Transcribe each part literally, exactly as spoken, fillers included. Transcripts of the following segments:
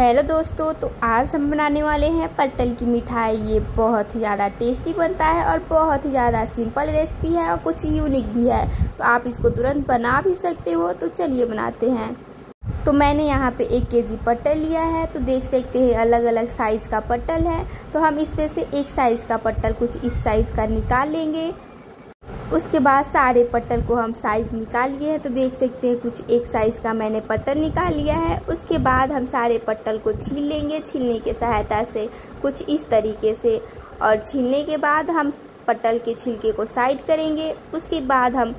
Hello दोस्तों, तो आज हम बनाने वाले हैं पटल की मिठाई। ये बहुत ही ज़्यादा टेस्टी बनता है और बहुत ही ज़्यादा सिंपल रेसिपी है और कुछ यूनिक भी है, तो आप इसको तुरंत बना भी सकते हो। तो चलिए बनाते हैं। तो मैंने यहाँ पे एक केजी पटल लिया है। तो देख सकते हैं अलग अलग साइज़ का पटल है, तो हम इसमें से एक साइज़ का पटल कुछ इस साइज़ का निकाल लेंगे। उसके बाद सारे पटल को हम साइज़ निकाल लिए हैं। तो देख सकते हैं कुछ एक साइज़ का मैंने पटल निकाल लिया है। उसके बाद हम सारे पटल को छील लेंगे छीलने की सहायता से, कुछ इस तरीके से। और छीलने के बाद हम पटल के छिलके को साइड करेंगे। उसके बाद हम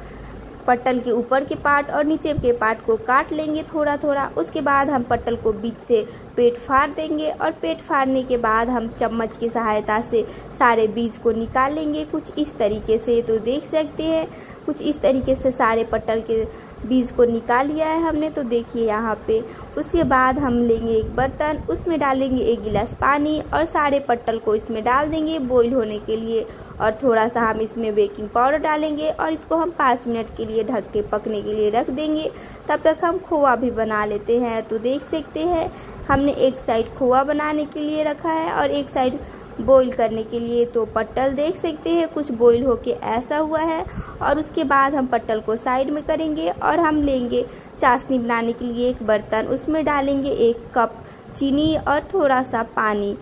पटल के ऊपर के पार्ट और नीचे के पार्ट को काट लेंगे थोड़ा थोड़ा। उसके बाद हम पटल को बीच से पेट फाड़ देंगे और पेट फाड़ने के बाद हम चम्मच की सहायता से सारे बीज को निकाल लेंगे कुछ इस तरीके से। तो देख सकते हैं कुछ इस तरीके से सारे पटल के बीज को निकाल लिया है हमने। तो देखिए यहाँ पे। उसके बाद हम लेंगे एक बर्तन, उसमें डालेंगे एक गिलास पानी और सारे पटल को इसमें डाल देंगे बॉईल होने के लिए। और थोड़ा सा हम इसमें बेकिंग पाउडर डालेंगे और इसको हम पाँच मिनट के लिए ढक के पकने के लिए रख देंगे। तब तक हम खोआ भी बना लेते हैं। तो देख सकते हैं हमने एक साइड खोआ बनाने के लिए रखा है और एक साइड बॉईल करने के लिए। तो पटल देख सकते हैं कुछ बॉईल होके ऐसा हुआ है। और उसके बाद हम पटल को साइड में करेंगे और हम लेंगे चाशनी बनाने के लिए एक बर्तन। उसमें डालेंगे एक कप चीनी और थोड़ा सा पानी।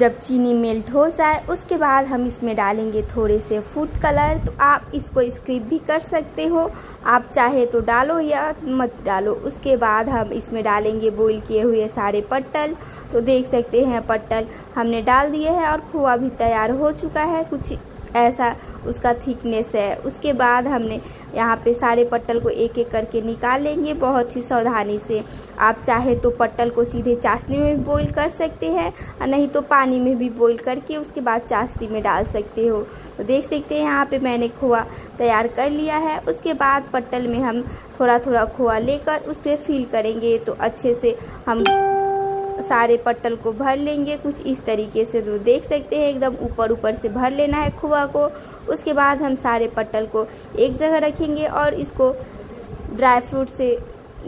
जब चीनी मेल्ट हो जाए उसके बाद हम इसमें डालेंगे थोड़े से फूड कलर। तो आप इसको स्किप भी कर सकते हो, आप चाहे तो डालो या मत डालो। उसके बाद हम इसमें डालेंगे बॉईल किए हुए सारे पटल। तो देख सकते हैं पटल हमने डाल दिए हैं और खोआ भी तैयार हो चुका है, कुछ ऐसा उसका थिकनेस है। उसके बाद हमने यहाँ पे सारे पटल को एक एक करके निकाल लेंगे बहुत ही सावधानी से। आप चाहे तो पटल को सीधे चाशनी में भी बॉईल कर सकते हैं, नहीं तो पानी में भी बॉईल करके उसके बाद चाशनी में डाल सकते हो। तो देख सकते हैं यहाँ पे मैंने खोआ तैयार कर लिया है। उसके बाद पटल में हम थोड़ा थोड़ा खोआ लेकर उस पर फिल करेंगे। तो अच्छे से हम सारे पटल को भर लेंगे कुछ इस तरीके से। तो देख सकते हैं एकदम ऊपर ऊपर से भर लेना है खोआ को। उसके बाद हम सारे पटल को एक जगह रखेंगे और इसको ड्राई फ्रूट से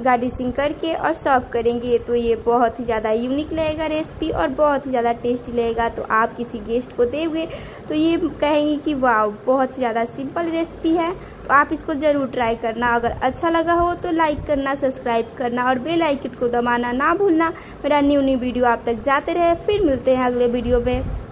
गार्निशिंग करके और सर्व करेंगे। तो ये बहुत ही ज़्यादा यूनिक लगेगा रेसिपी और बहुत ही ज़्यादा टेस्टी लगेगा। तो आप किसी गेस्ट को दोगे तो ये कहेंगे कि वाह, बहुत ही ज़्यादा सिंपल रेसिपी है। तो आप इसको ज़रूर ट्राई करना। अगर अच्छा लगा हो तो लाइक करना, सब्सक्राइब करना और बेल आइकन को दबाना ना भूलना। मेरा न्यू न्यू वीडियो आप तक जाते रहे। फिर मिलते हैं अगले वीडियो में।